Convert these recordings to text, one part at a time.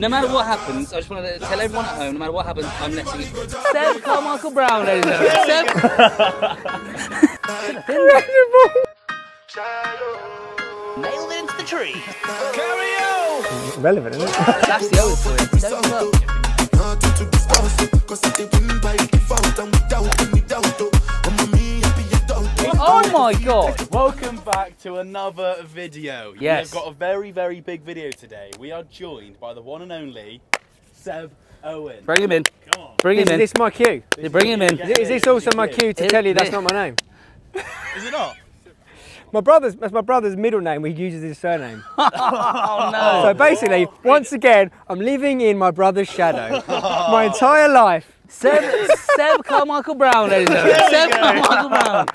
No matter what happens, I just want to tell everyone at home, no matter what happens, I'm letting it. Seb Carmichael Brown, ladies and gentlemen. Incredible! Nailed it into the tree. Carry on! Relevant, isn't it? That's the old point. Oh my god! Welcome back to another video. Yes. We've got a very, very big video today. We are joined by the one and only Seb Owen. Bring him in. Come on. Bring him in. Is this my cue? Bring him in. Is this also my cue to tell you that's not my name? Is it not? That's my brother's middle name. He uses his surname. Oh no! So basically, once again, I'm living in my brother's shadow my entire life. Seb Carmichael Brown, ladies and gentlemen. Seb Carmichael Brown,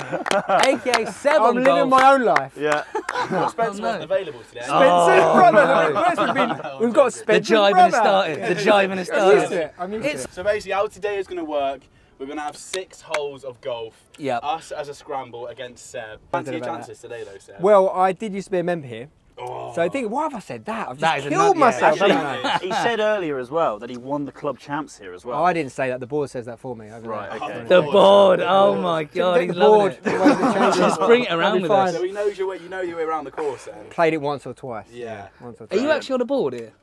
aka Seb. I'm living my own life. Yeah. Well, Spencer wasn't available today. Spencer's brother. No. We've got Spencer's brother. The jiving has started. I'm used to it. So basically, how today is going to work. We're going to have 6 holes of golf, us as a scramble against Seb. Fancy your chances today though, Seb? Well, I did used to be a member here, so I think, why have I said that? I've just killed myself, haven't I? He said earlier as well that he won the club champs here as well. Oh, I didn't say that, the board says that for me. Right, okay. The board, oh my god, he's loving it. Just bring it around with us. So he knows your way, you know your way around the course then. Played it once or twice. Yeah. Once or twice. Are you actually on a board here?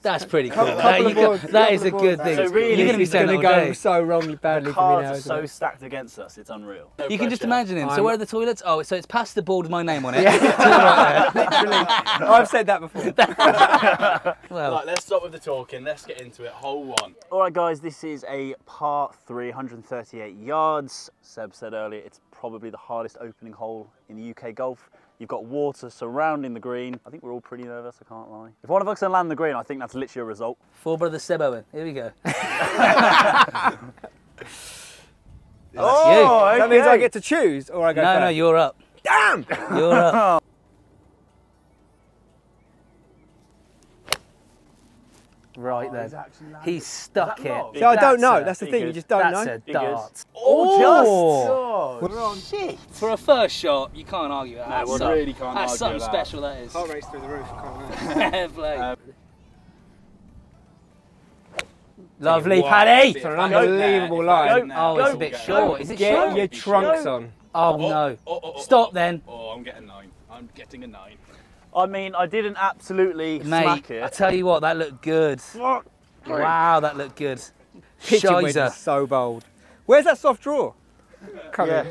That's pretty cool. That is a good thing. So really, you're going to be saying go so wrongly, badly. The cards are so stacked against us. It's unreal. No you pressure. Can just imagine him. So where are the toilets? Oh, so it's past the board with my name on it. I've said that before. Well, right, let's stop with the talking. Let's get into it. Hole 1. All right, guys. This is a par 3, 138 yards. Seb said earlier it's probably the hardest opening hole in the UK golf. You've got water surrounding the green. I think we're all pretty nervous, I can't lie. If one of us can land the green, I think that's literally a result. Four brother Seb Owen, here we go. Oh, okay. That means I get to choose, or I go No, you're up. Damn! You're up. Right then. He's stuck here. So I don't know, that's the thing, you just don't know. That's a dart. Oh, shit. For a first shot, you can't argue with that. No, really can't argue with that. That's something special, that is. Heart race through the roof, I can't argue. Lovely, Paddy. For an unbelievable line. Oh, it's a bit short. Is it short? Get your trunks on. Oh, no. Stop then. Oh, I'm getting a 9. I'm getting a 9. I mean, I didn't absolutely smack it. I tell you what, that looked good. Wow, that looked good. Pitching wedge is so bold. Where's that soft draw? Come in.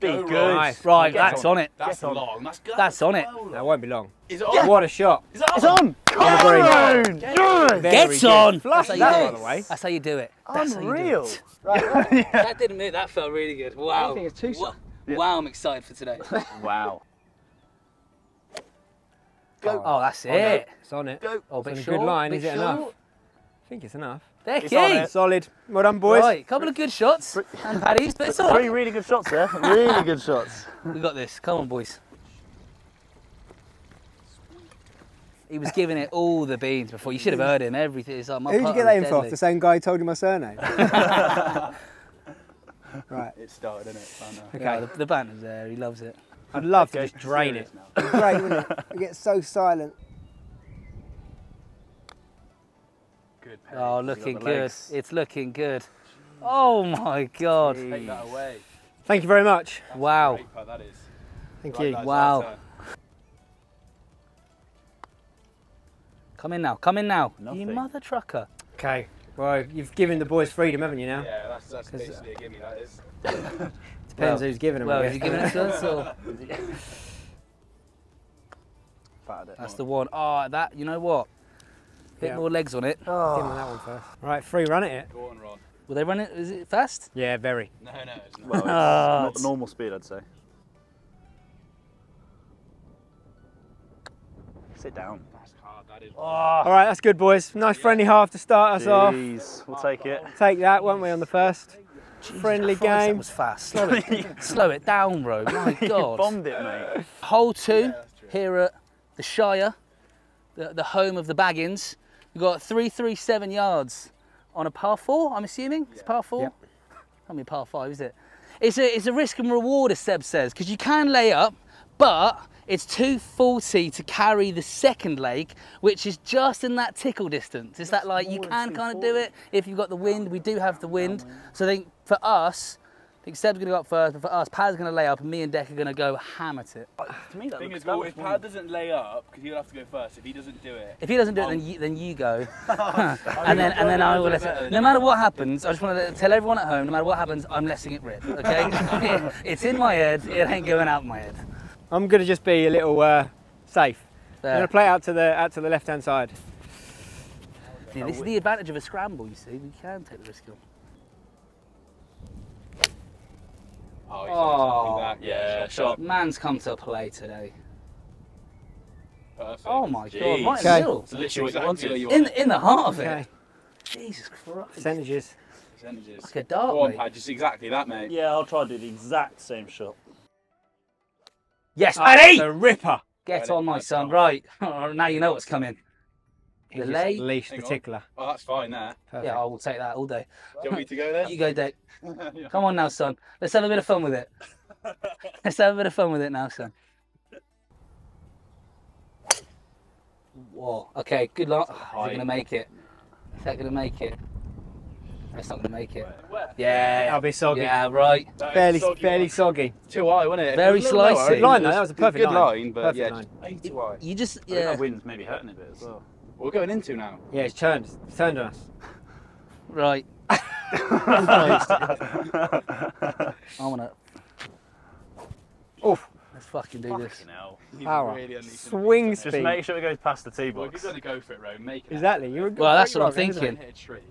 Be good. Nice. Right, that's on it. That's long. That's on it. That won't be long. Is it on? What a shot. It's on. Gets on. That's how you do it. Unreal. That didn't move. That felt really good. Wow. I think it's too soft. Wow, I'm excited for today. Wow. Go. Oh, that's it. Oh, no. It's on it. Go. Oh, it's a good line. Is it enough? I think it's enough. It's on it. Solid. Well done, boys. Right, couple of good shots. And Paddy's, but it's on. Three really good shots there. Really good shots. We got this. Come on, boys. He was giving it all the beans before. You should have heard him. Everything is like my. Who did you get that in from? The same guy who told you my surname. Right, it started, didn't it? Okay, yeah, the banter's there. He loves it. I'd love to just drain it. It's great, wouldn't it? It gets so silent. Good. Pace. Oh, looking good. It's looking good. Oh my god! Jeez. Take that away. Thank you very much. That's wow. Great part, that is. Thank you. Wow. Come in now. Come in now. Nothing. You mother trucker. Okay. Well, you've given the boys freedom, haven't you now? Yeah, that's basically a gimme, that is. Depends who's giving them. Well, is he giving it to us or? That's the one. Oh, that, you know what? Bit more legs on it. Oh. Give them that one first. Right, free run at it. Go on, Ron. Will they run it, is it fast? Yeah, very. No, it's not. Well, it's not the normal speed, I'd say. Sit down. That's hard, that is. Oh. All right, that's good, boys. Nice friendly half to start us off. We'll take it. Take that, won't we, on the first? Jesus friendly Christ, game. That was fast. Slow it down, bro. My God. You bombed it, mate. Hole 2 here at the Shire, the home of the Baggins. We've got 337 yards on a par 4, I'm assuming. Yeah. It's par 4? Yep. I mean, par 5, is it? It's a risk and reward, as Seb says, because you can lay up, but It's 240 to carry the second lake, which is just in that tickle distance. It's that like you can kind of do it if you've got the wind. We do have the wind. So I think for us, I think Seb's going to go up first, but for us, Pad's going to lay up and me and Deck are going to go hammer it. To me, that looks well, if Pad doesn't lay up, because he'll have to go first, if he doesn't do it... If he doesn't do it, then you go. and then I will... No matter what happens, I just want to tell everyone at home, no matter what happens, I'm letting it rip, okay? It's in my head, it ain't going out my head. I'm going to just be a little safe. There. I'm going to play out to the left-hand side. See, this is the advantage of a scramble, you see. We can take the risk on. Oh, he's back. Yeah, shot. Man's come to play today. Perfect. Oh my God, right in the middle. It's literally exactly what you want. In the heart of it. Jesus Christ. Percentages. Percentages. Like a dart, mate. Go on, Pad, just exactly that, mate. Yeah, I'll try to do the exact same shot. Yes, Paddy! The ripper. Get on, my son. Right, now you know what's coming. The lay. Leash, the tickler. Oh, that's fine there. Perfect. Yeah, I will take that all day. Do you want me to go there? You go, Dick. Yeah. Come on now, son. Let's have a bit of fun with it. Let's have a bit of fun with it now, son. Whoa. Okay, good luck. Is it going to make it? Is that going to make it? It's not going to make it. Where? Yeah. That'll be soggy. Yeah, right. No, barely soggy. Too high, wasn't it? Very slicey. Good line, though. That was a perfect line. Good line, but yeah, line. Too high. You just, yeah. I think that wind's maybe hurting a bit as well. We're going into now. Yeah, it's turned. It's turned on us. Right. I want to. Oof. Let's fucking do this. Power. Really swing speed. Just make sure it goes past the tee box. Well, if you're going to go for it, Rome, make it. Exactly. You're well, that's what I'm thinking.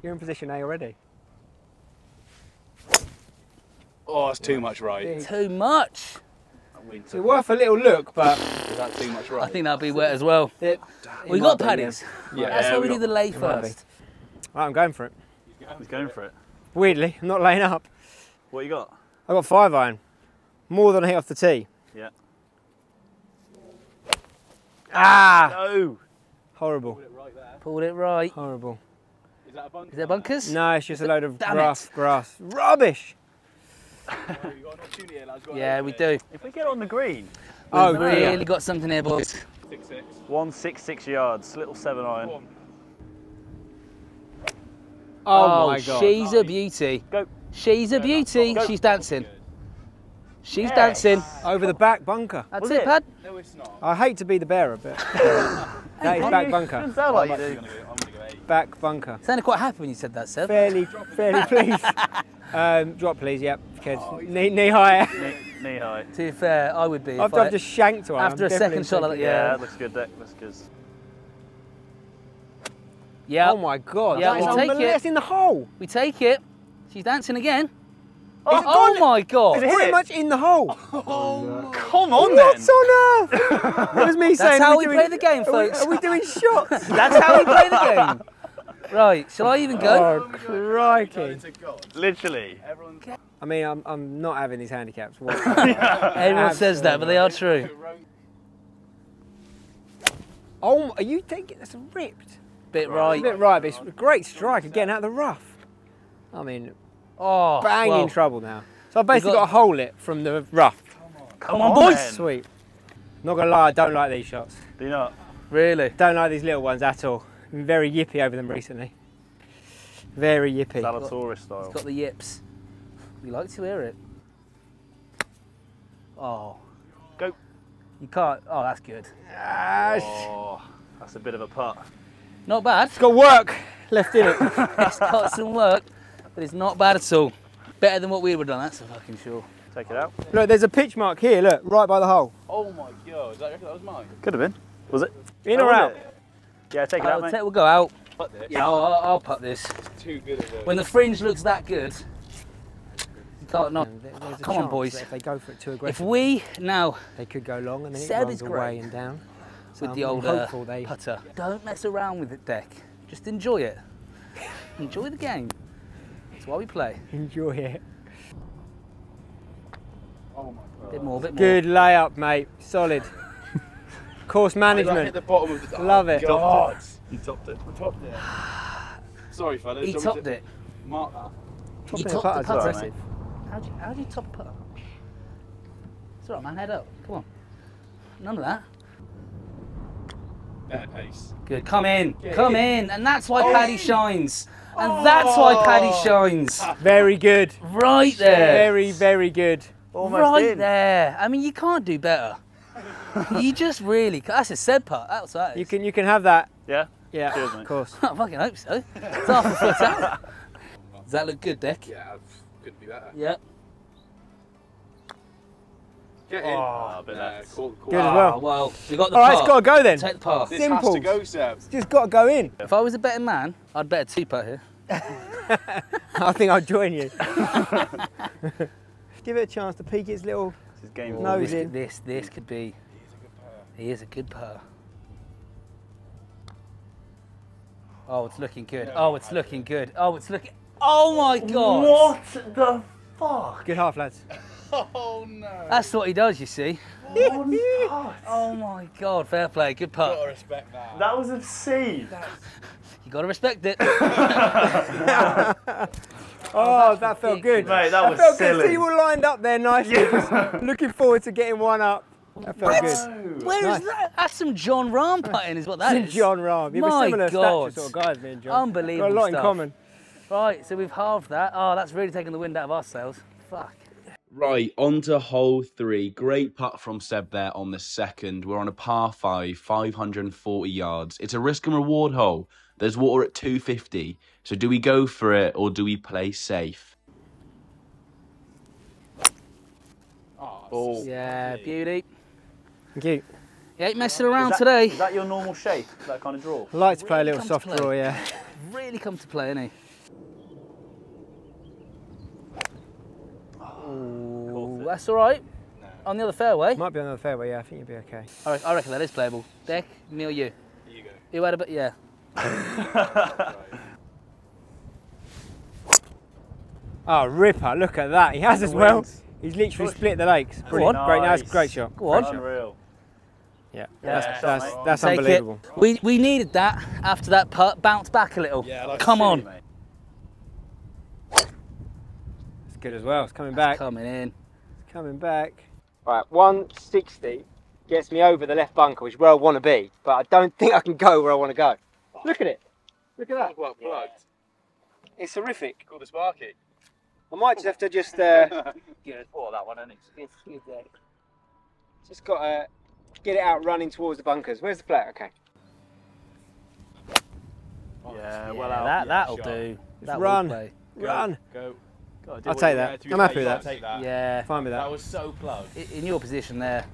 You're in position A already. Oh, that's too much right. Too much. It's worth a little look, but is that too much right? I think that'll be wet as well. We've got Paddy's. Yeah. That's why we do the lay first. Right, I'm going for it. He's going for it. Weirdly, I'm not laying up. What you got? I got 5-iron. More than I hit off the tee. Yeah. Ah! No! Horrible. Pulled it right there. Pulled it right. Horrible. Is that a bunker? Is there bunkers? No, it's just a load of grass. Rubbish! Yeah, we do. If we get on the green, we've really got something here, boys. 166 yards, little 7-iron. Oh my God! She's a beauty. Go. She's a beauty. Go. She's dancing. She's dancing over the back bunker. That's it, Pad. No, it's not. I hate to be the bearer, but that is back bunker. Doesn't sound like you do. Back bunker. Sounded quite happy when you said that, Seb. Fairly pleased. Drop, please. Yep, kids. Oh, knee high. Knee high. To be fair, I would be. I've just shanked one. After a second shot, like, yeah, that looks good. That looks good. Yeah. Oh my God. Yeah, we take it. It's in the hole. We take it. She's dancing again. Oh my God. It's pretty much in the hole. Oh, come on then. What's on earth? That was me saying. That's how we play the game, folks. Are we doing shots? That's how we play the game. Right, shall I even go? Oh, crikey. Literally. I mean, I'm not having these handicaps. Everyone says that, but they are true. Oh, are you thinking that's ripped? Bit right. Bit right, but it's a great strike again out of the rough. I mean, bang in trouble now. So I've basically got to hole it from the rough. Come on, boys. Man. Sweet. Not going to lie, I don't like these shots. Do you not? Really? Don't like these little ones at all. Been very yippy over them recently. Very yippy. Zalatoris style. It's got the yips. We like to hear it. Oh. Go. You can't. Oh, that's good. Oh, that's a bit of a putt. Not bad. It's got work left in it. It's got some work, but it's not bad at all. Better than what we would have done, that's for fucking sure. Take it out. Look, there's a pitch mark here, look, right by the hole. Oh my God, that was mine. Could have been. Was it? In or out? Yeah, take it out, mate. We'll go out. Putt this. Yeah, I'll putt this. It's too good of a... When the fringe looks that good, you can't not. Come on, boys. If they go for it too aggressive. If we now... They could go long and then it runs away and down. With the old putter. Don't mess around with it, Deck. Just enjoy it. Enjoy the game. That's why we play. Enjoy it. Oh, my God. Bit more. Good layup, mate. Solid. Course management. I hit the bottom of the... Love it. God. You topped it. I topped it. Sorry, fellas. He topped it. Mark that. You topped the putter. Sorry, how do you top a putter? It's all right, man. Head up. Come on. None of that. Better pace. Good. Come in. Come in. And that's why Paddy shines. And that's why Paddy shines. Very good. Right there. Very, very good. Almost right there. I mean, you can't do better. You just really. That's a Seb putt. That's that. You can have that. Yeah. Yeah. Cheers, of course. I fucking hope so. It's half a foot out. Does that look good, Dick? Yeah. Could be better. Yeah. Get in. Oh, but that's cool. Good as well. Oh, well, you got the path. All right, it's got to go then. Take the path. This has to go, Seb. It's just got to go in. If I was a better man, I'd bet a two-putt here. I think I'd join you. Give it a chance to peek its little nose in. This could be... He is a good putter. Oh, it's looking good. Oh, it's looking good. Oh, it's looking... Oh, my God. What the fuck? Good half, lads. Oh no! That's what he does, you see. Oh my God! Fair play, good putt. Gotta respect that. That was obscene. You gotta respect it. Oh, that felt good, mate. That was silly. That felt good. See, you all lined up there, nicely. Yeah. Looking forward to getting one up. That felt good. Where is that? That's some John Rahm putting, is what that is. John Rahm. Yeah, we're similar sort of guys, me and John. Unbelievable. Got a lot in common. Right, so we've halved that. Oh, that's really taken the wind out of our sails. Fuck. Right, on to hole three. Great putt from Seb there on the second. We're on a par five, 540 yards. It's a risk and reward hole. There's water at 250. So do we go for it or do we play safe? Oh, yeah, beauty. Thank you. You ain't messing around today. Is that your normal shape? That kind of draw? I like to play a little soft draw, yeah. Really come to play, innit? That's all right. No. On the other fairway. Might be on the other fairway, yeah. I think you'll be okay. I reckon that is playable. Deck, Neil, you. Here you go. You had a bit, yeah. Oh, ripper! Look at that. He has as well. He's literally split the lakes. Brilliant. Nice. Great, that's a great shot. Go on. Unreal. Yeah. That's unbelievable. We needed that after that putt. Bounce back a little. Yeah, like come on. Mate. It's good as well. It's coming back. It's coming in. Coming back. Right, 160 gets me over the left bunker, which is where I want to be, but I don't think I can go where I want to go. Oh. Look at it. Look at that. Well plugged. It's horrific. Call the sparky. I might just have to just... Good. Oh, that one, isn't it? It's good there. Just got to get it out running towards the bunkers. Where's the flat? Okay. Oh, yeah, well out. That'll do. That run. Play. Run. Go. I'll take that. I'm happy with that. Yeah, fine with that. That was so plugged. In your position there,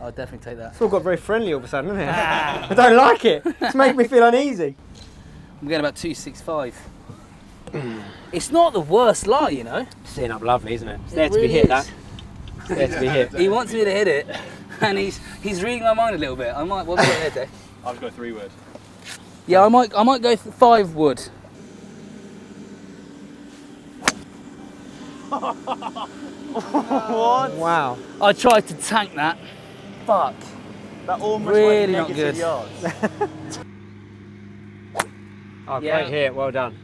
I'll definitely take that. It's all got very friendly all of a sudden, isn't it? I don't like it. It's making me feel uneasy. I'm getting about 265. It's not the worst lie, you know. It's sitting up lovely, isn't it? It's there to be hit, that. It's there to be hit. He wants me to hit it, and he's reading my mind a little bit. I might want to hit it. I've got 3 wood. Yeah, I might go 5 wood. What? Wow. I tried to tank that. Fuck. That almost really went negative yards. Oh, yeah. Great hit. Well done.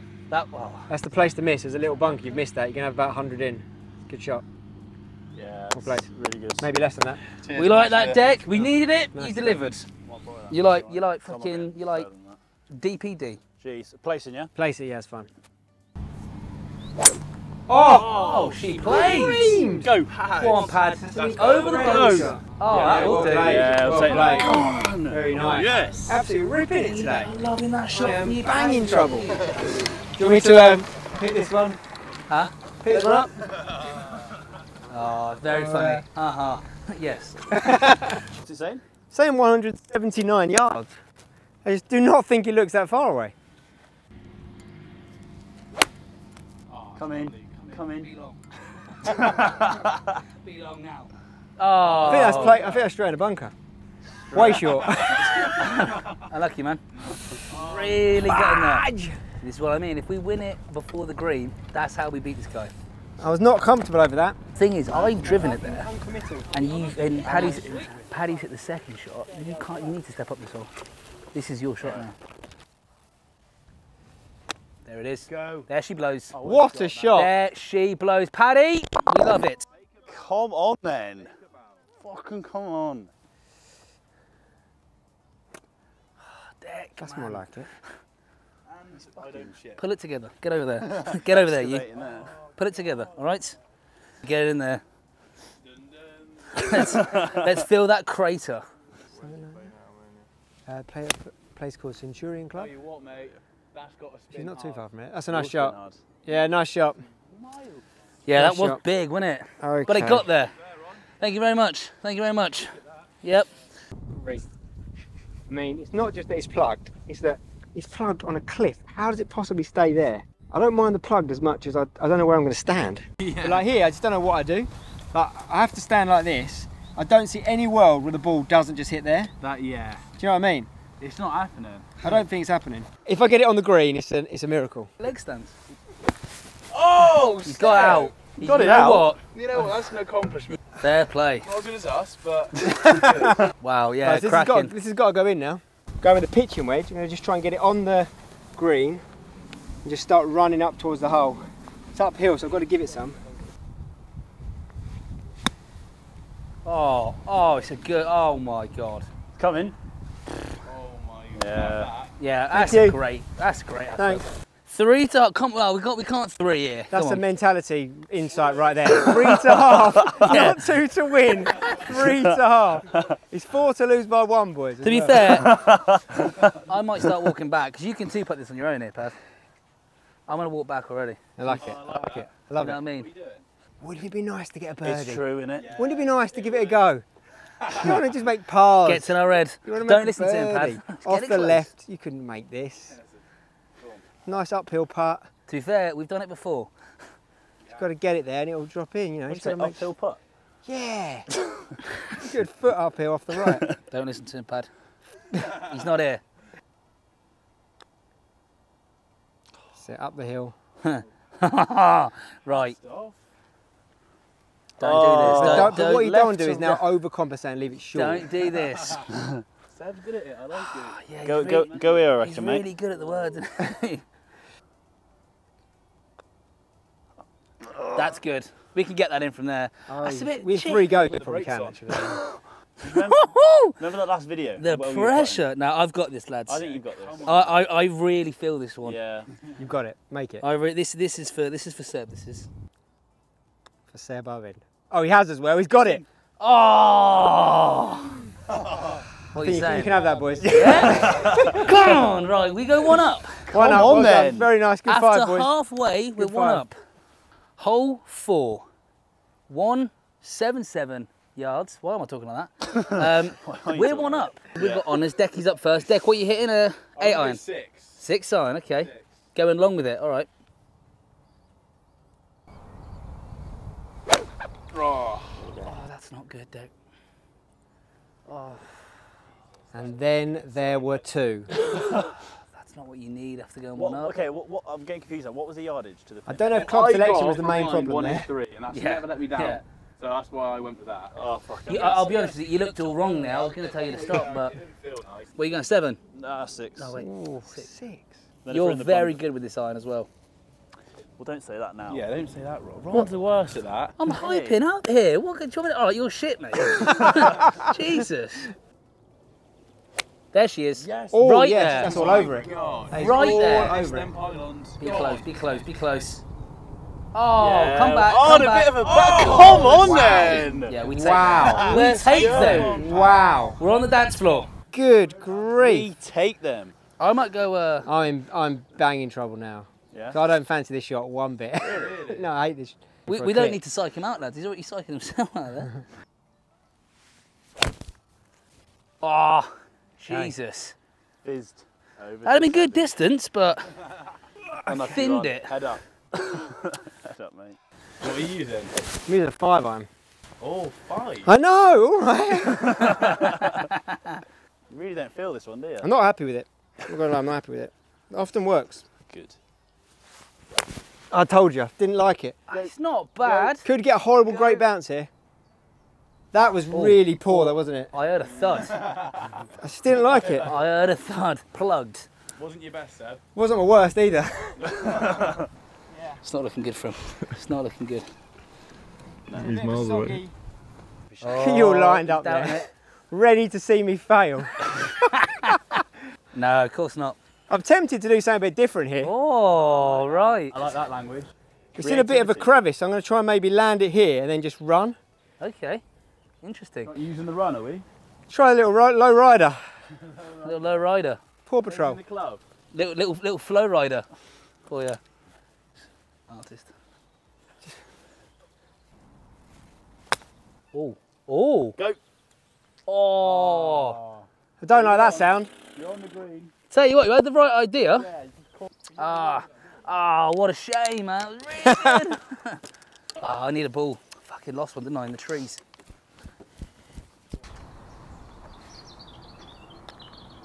That's the place to miss. There's a little bunker. You've missed that. You're going to have about 100 in. Good shot. Yeah. Well played. Really good. Maybe less than that. Cheers, we like that, Deck. We needed it. Nice. You delivered. You like fucking, you like DPD. Jeez. Placing, yeah? Placing, yeah. It's fun. Oh, she plays! Go, Pad! Go on, Pad. Over the bunker. Oh, yeah, that will do. Yeah, I'll take that. Oh, very nice. Yes. Absolutely ripping it today. I'm loving that shot. You're banging trouble. Do you want me to pick this one? Huh? Pick this one up? Oh, very funny. Uh-huh. Yes. What's it saying? Saying 179 yards. I just do not think it looks that far away. Come in. Come in. Be long. Be long now. Oh. I think that's straight in a bunker. Way short. Unlucky, man. Oh. Really getting there. This is what I mean. If we win it before the green, that's how we beat this guy. I was not comfortable over that. Thing is, I've driven it there, and Paddy's hit the second shot. You can't. You need to step up this hole. This is your shot now. There it is. Go. There she blows. Oh, what a shot. There she blows. Paddy, we love it. Come on then. Fucking come on. That's man. More like it. Pull it together. Get over there. Get over there, you. There. Pull it together, all right? Get in there. Let's fill that crater. Play at a place called Centurion Club. Tell you what, mate, that's got a spin. She's not too far from it. That's a nice shot. Yeah, nice shot. Yeah, that was big, wasn't it? Okay. But it got there. Thank you very much. Thank you very much. Yep. Great. I mean, it's not just that it's plugged, it's that it's plugged on a cliff. How does it possibly stay there? I don't mind the plugged as much as I don't know where I'm going to stand. Yeah. But like here, I just don't know what I do. Like, I have to stand like this. I don't see any world where the ball doesn't just hit there. That, yeah. Do you know what I mean? It's not happening. I don't think it's happening. If I get it on the green, it's a miracle. Leg stands. Oh! He's got out. He got it out. What? You know what? That's an accomplishment. Fair play. Not as good as us, but. Wow, yeah, this cracking. This has got to go in now. Go with the pitching wedge. I'm going to just try and get it on the green and just start running up towards the hole. It's uphill, so I've got to give it some. Oh, it's a good. Oh my God. It's coming. Oh my God. Yeah. Yeah, that's great. Thanks. Three to half. Well, we can't three here. That's the mentality insight right there. 3 to half. Yeah. Not 2 to win. 3 to half. It's 4 to lose by 1, boys. To be fair, I might start walking back because you can two put this on your own here, Pav. I'm gonna walk back already. I like it. I like it. I love it. You know what I mean? Wouldn't it be nice to get a birdie? It's true, isn't it? Yeah. Wouldn't it be nice to give it a go? You want to just make pars. Gets in our head. Don't listen to him, Pav. Off the left, you couldn't make this. Nice uphill putt. To be fair, we've done it before. You've got to get it there and it'll drop in, you know. It's an uphill putt? Yeah. Good foot uphill off the right. Don't listen to him, Pad. He's not here. Sit up the hill. Right. Don't do this. But what you don't do is now overcompensate and leave it short. Don't do this. Seb's good at it. I like it. Yeah, go here, I reckon, mate. He's really good at the words. That's good. We can get that in from there. That's a bit. We have 3 goes before we can. remember that last video? The pressure. Now I've got this, lads. I think you've got this. I really feel this one. Yeah. You've got it. Make it. This is for Seb. This is for Seb Owen. Oh, he has as well. He's got it. Oh. What you can have that, boys. Yeah? Come on, right, we go 1 up. Come on then. Very nice, good five, boys. After halfway, we're 1 up. Hole 4, 177 yards. Why am I talking like that? We're 1 up. Yeah. We've got Honours. Deck, he's up first. Deck, what are you hitting? 8 iron? 6. 6 iron, okay. 6. Going long with it, all right. Oh, that's not good, Deck. Oh. And then there were 2. That's not what you need after going 1 up. Okay, I'm getting confused now. What was the yardage to the finish? I don't know if club selection was the main problem. 1 in 3, and that's never let me down. Yeah. So that's why I went for that. Oh, fuck. I'll be honest with you, you looked all wrong now. I was going to tell you to stop, but. Where are you going, 7? Nah, 6. No, wait. Ooh, 6. You're very good with this iron as well. Well, don't say that now. Yeah, don't say that, Rob. Rob's the worst at that. I'm hyping up here. What could you? All right, you're shit, mate. Jesus. There she is. Yes. Oh, right yes, there. That's all over it. Right there. Be close, be close, be close. Oh, yeah. Come back. Oh, a bit of a back. Oh, come on then. Yeah, we take them. We take them. Wow. We're on the dance floor. Good grief. We take them. I might go. I'm banging trouble now. Yeah. I don't fancy this shot one bit. Really? No, I hate this. We don't need to psych him out, lads. He's already psyching himself out there. Oh. Jesus. Fizzed. That'd be good distance, but I thinned it. Head up. Head up, mate. What are you then? Me with a 5 iron. Oh, 5? I know, all right. You really don't feel this one, do you? I'm not happy with it. I'm not happy with it. It often works. Good. I told you, didn't like it. It's not bad. Could get a horrible great bounce here. That was really poor though, wasn't it? I heard a thud. I just didn't like it. I heard a thud. Plugged. Wasn't your best, Seb. Wasn't my worst either. Yeah. It's not looking good for him. It's not looking good. He's miles away. You're lined up there. Ready to see me fail. No, of course not. I'm tempted to do something a bit different here. Oh, right. I like that language. It's in a bit of a crevice. I'm going to try and maybe land it here and then just run. Okay. Interesting. Not using the run, are we? Try a little low rider. Little low rider. Paw Patrol. In the club. Little flow rider. Oh, yeah. Artist. Oh. Oh. Go. Oh. I don't like that sound. You're on the green. Tell you what, you had the right idea. Yeah, what a shame, man. I need a ball. I fucking lost one, didn't I, in the trees.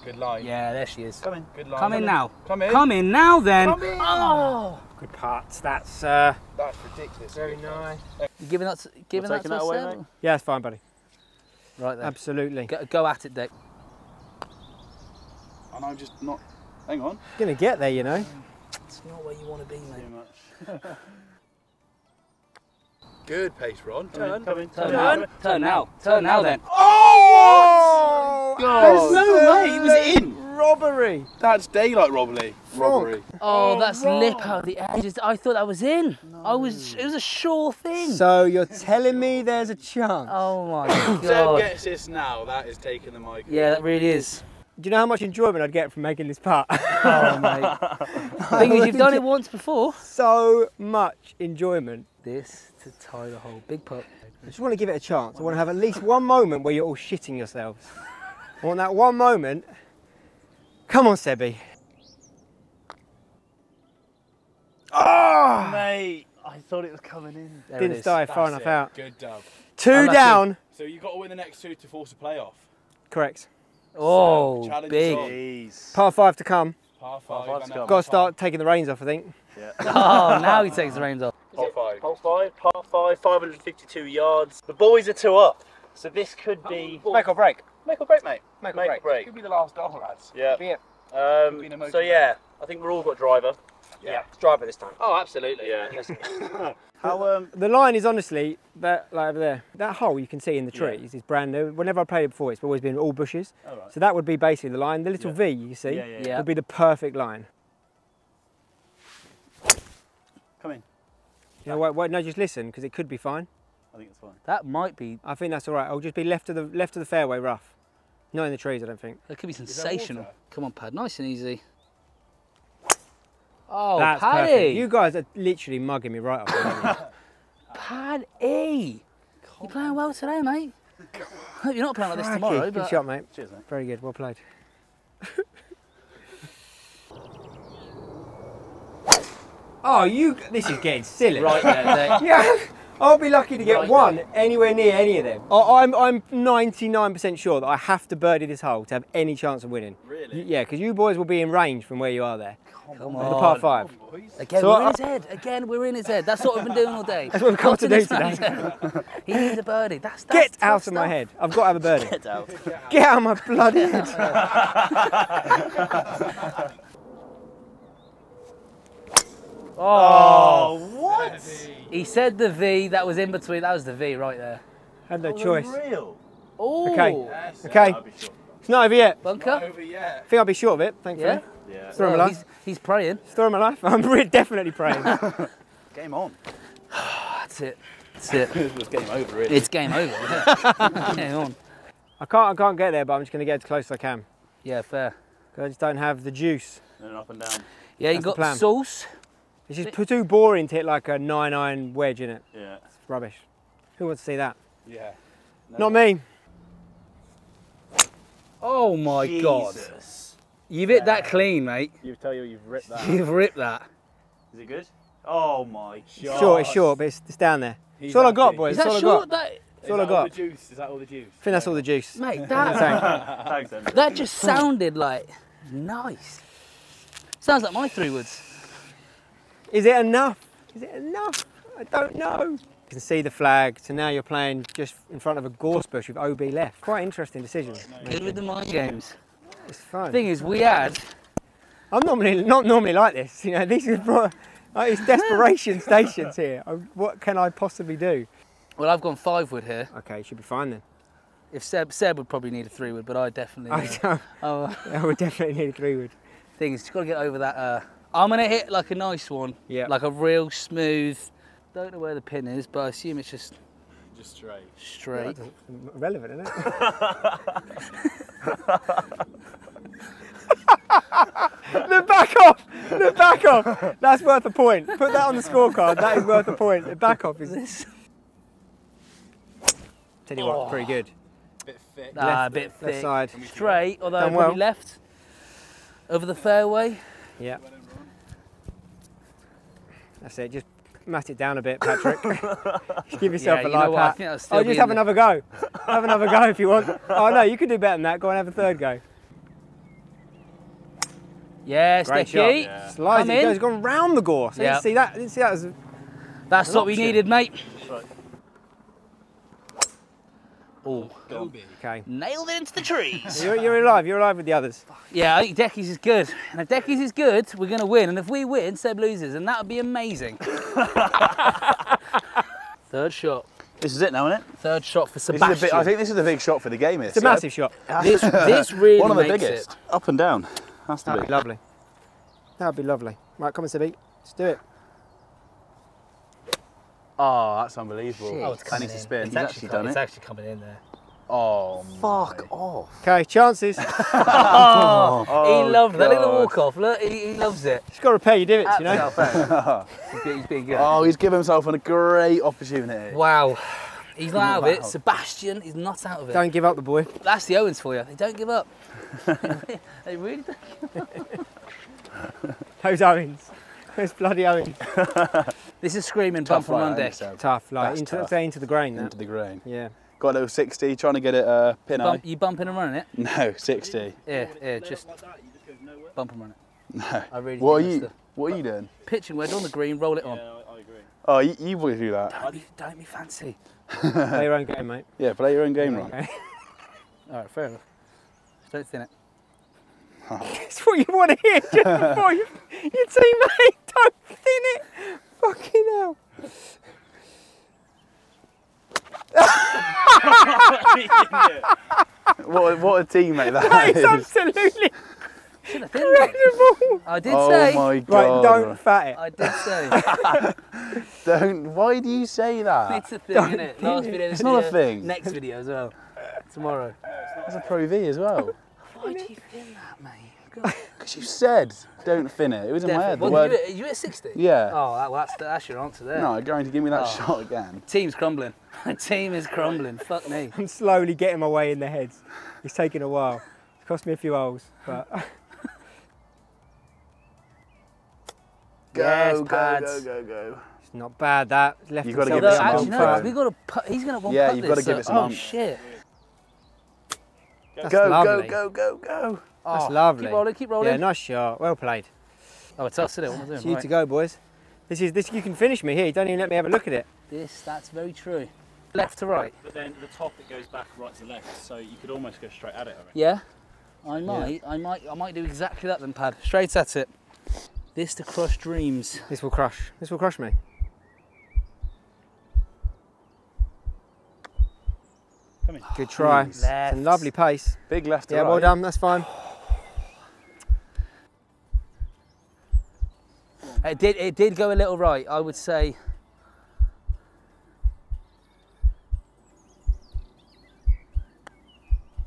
Good line. Yeah, there she is. Come in. Good line. Come in now. Come in. Come in now then. Come in. Oh. Good parts. That's ridiculous. Very nice. You giving that away, mate? Yeah, it's fine, buddy. Right there. Absolutely. Go at it, Dick. And I'm just not. Hang on. You're gonna get there, you know. It's not where you want to be, mate. Too much. Good pace, Ron. Turn. Come in. Turn now. Turn now then. Oh! God. There's no way he was in. Robbery. That's daylight robbery. Robbery. Oh, that's lip out the edges. I thought that was in. No. It was a sure thing. So you're telling me there's a chance? Oh my God. Seb gets this now. That is taking the mic. Yeah, that really is. Do you know how much enjoyment I'd get from making this putt? Oh, mate. The thing is, you've done it once before. So much enjoyment. This to tie the whole big putt. I just want to give it a chance. I want to have at least one moment where you're all shitting yourselves. I want that one moment. Come on, Sebby. Oh! Mate, I thought it was coming in. There Didn't dive far enough out. Good dub. Two down. So you've got to win the next two to force a playoff. Correct. Oh, so, big. Par 5 to come. Par 5 to come. Got to start taking the reins off, I think. Yeah. Oh, now he takes the reins off. Par 5, 552 yards. The boys are 2 up, so this could be... Make or break. Make or break, mate. Make or break. It could be the last dollar, lads. Yeah. Could be it. So, yeah, I think we're all got driver. Yeah. Driver this time. Oh, absolutely. Yeah. How, the line is honestly that like over there. That hole you can see in the trees is brand new. Whenever I played it before, it's always been all bushes. Oh, right. So that would be basically the line. The little V you see would be the perfect line. Come in. Yeah. Wait, no, just listen because it could be fine. I think it's fine. That might be. I think that's all right. I'll just be left of the fairway rough. Not in the trees, I don't think. That could be sensational. Come on, Pad. Nice and easy. Oh, that's Paddy! Perfect. You guys are literally mugging me right off. Paddy, you're playing well today, mate. Hope you're not playing like this tomorrow. Good shot, mate. Cheers, mate. Very good. Well played. Oh, you! This is getting silly. Right there. Yeah. I'll be lucky to get one anywhere near any of them. I'm 99% sure that I have to birdie this hole to have any chance of winning. Really? Yeah, because you boys will be in range from where you are there. Come on. The par 5. Again, so we're in his head. Again, we're in his head. That's what we've been doing all day. That's what we've come to do today. He needs a birdie. That's get out of my head. I've got to have a birdie. Get out. Get out of my bloody head. Oh, what? He said the V, that was in between, that was the V right there. Had no choice. Oh, okay, yes, okay. Sure. It's not over yet. Bunker? Not over yet. I think I'll be short of it, thankfully. Yeah. Story of my life. He's praying. Story of my life. I'm definitely praying. Game on. That's it. That's it. It's game over, really. It's game over, yeah. Game on. I can't get there, but I'm just going to get as close as I can. Yeah, fair. Because I just don't have the juice. And up and down. Yeah, you got the sauce. It's just too boring to hit like a 9-iron wedge, innit? Yeah. It's rubbish. Who wants to see that? Yeah. No. Not me. Oh my God. You've hit that clean, mate. You tell you you've ripped that. You've ripped that. Is it good? Oh my God. Sure, it's short, but it's down there. It's all I got, boys. Is that short? That's all I got. Is that all the juice? I think that's all the juice. Mate, that just sounded like nice. Sounds like my 3 woods. Is it enough? Is it enough? I don't know. You can see the flag, so now you're playing just in front of a gorse bush with OB left. Quite interesting decision. Good with the mind games. It's fun. The thing is, we had... I'm not normally like this. You know, these are it's desperation stations here. What can I possibly do? Well, I've gone 5-wood here. Okay, you should be fine then. If Seb would probably need a 3-wood, but I definitely I would definitely need a 3-wood. Thing is, just got to get over that. I'm gonna hit like a nice one, yeah, like a real smooth. Don't know where the pin is, but I assume it's just straight. Straight. Yeah, relevant, isn't it? The back off. That's worth a point. Put that on the scorecard. That is worth a point. The back off is this. Tell you what, pretty good. Bit thick. Left, a bit thick. Left side. Straight, although I'm probably left. Over the fairway. Yeah. That's it. Just mat it down a bit, Patrick. Give yourself a live pat. Oh, just have another go. Have another go if you want. Oh no, you could do better than that. Go and have a third go. Yes, great shot. Yeah. Slides it. It's gone round the gorse. Yep. I didn't see that. I didn't see that as a, that's what we needed, mate. Right. Oh, okay. Nailed it into the trees. You're alive. You're alive with the others. Yeah, I think Decky's is good. And if Decky's is good, we're going to win. And if we win, Seb loses, and that would be amazing. Third shot. This is it now, isn't it? Third shot for Sebastian. This is I think this is the big shot for the game. Here, it's a massive shot. This really one of the biggest. It. Up and down. Has to be lovely. That'd be lovely. Right, come on, Sebby. Let's do it. Oh, that's unbelievable. Shit. Oh, it's coming in. Spin. It's actually done it. It's actually coming in there. Oh, fuck off. Okay, chances. Oh, he loved that. Look at the walk off. Look, he loves it. Just got to repair your divots, you know. He's being good. Oh, he's given himself a great opportunity. Wow. He's not out of it. Sebastian is not out of it. Don't give up, the boy. That's the Owens for you. They don't give up. They really don't give up. Those Owens. It's bloody Owen. This is screaming bump from Monday. Tough, like into the grain. Into the grain. Yeah. Got a little 60, trying to get it pin eye. You bumping and running it? No, 60. Yeah, just bump and run it. No. I really what are you doing? Pitching wedge on the green, roll it on. Yeah, I agree. Oh, you would do that. Don't be fancy. Play your own game, mate. Yeah, play your own game, right? Okay. All right, fair enough. Just don't thin it. That's what you want to hear just before your teammate. Don't thin it. Fucking hell. what a teammate that is. Absolutely incredible. I did say. Oh my God. Right, don't fat it. I did say. Don't. Why do you say that? It's a thing, isn't it? Last video. It's not a thing. Next video as well. Tomorrow. That's a Pro V as well. Why do you thin that, mate? Because you said don't thin it. It was in my head. Well, you at 60? Yeah. Oh, that's your answer there. No, you're going to give me that shot again. Team's crumbling. My team is crumbling. Fuck me. I'm slowly getting my way in the heads. It's taking a while. It's cost me a few holes, but. Go, go, go. It's not bad, that. You've got to give it some bump. We've got to. He's going to want. Yeah, you've got to give it some bump. Oh shit. Go, go, go, go, go. That's lovely. Keep rolling. Yeah, nice shot. Well played. Oh, it's us, isn't it? What am I doing? It's you to go, boys. This. You can finish me here. You don't even let me have a look at it. That's very true. Left to right. But then the top, it goes back right to left, so you could almost go straight at it. I mean. Yeah, I might do exactly that then, Pad. Straight at it. This to crush dreams. This will crush. This will crush me. Good try. It's a lovely pace. Big left. Yeah, well done. That's fine. It did go a little right, I would say.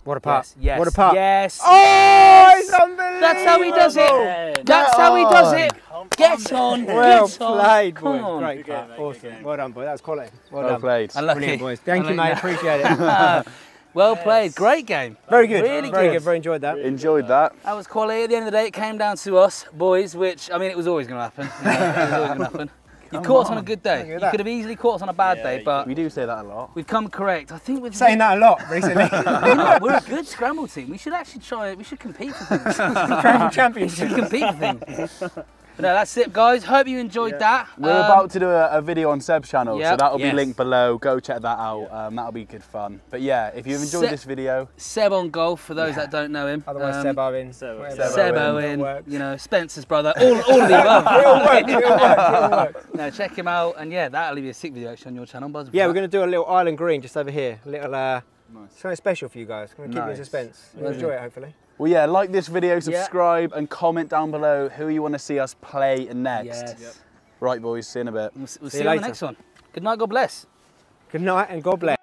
What a pass. Yes. What a pass. Yes. Oh, it's unbelievable. That's how he does it. That's how he does it. Get on. Well played, boys. Great game, awesome. Well done, boy. That was quality. Well done. Played. Brilliant, boys. Thank you, mate. Appreciate it. Well played. Great game. Very good. Really good. Very good. Very enjoyed that. Enjoyed that. That was quality. At the end of the day, it came down to us, boys, which, I mean, it was always going to happen. It was always going to happen. You caught us on a good day. You could have easily caught us on a bad day, but... We do say that a lot. We've come correct. I think we've... Saying that a lot recently. We're a good scramble team. We should actually try it. We should compete for things. Scramble champions. We should compete for things. But no, that's it, guys. Hope you enjoyed that. We're about to do a video on Seb's channel, so that'll be linked below. Go check that out. That'll be good fun. But yeah, if you've enjoyed this video... Seb on golf, for those that don't know him. Otherwise, Seb Owen, you know, Spencer's brother, all of the above. It all works. No, check him out, and yeah, that'll be a sick video actually on your channel. Yeah, we're going to do a little island green just over here. A little Nice. Something special for you guys. I'm going to keep you in suspense. You'll enjoy it, hopefully. Well, yeah, like this video, subscribe, and comment down below who you want to see us play next. Yes. Yep. Right, boys, see you in a bit. We'll see you on the next one. Good night, God bless. Good night, and God bless.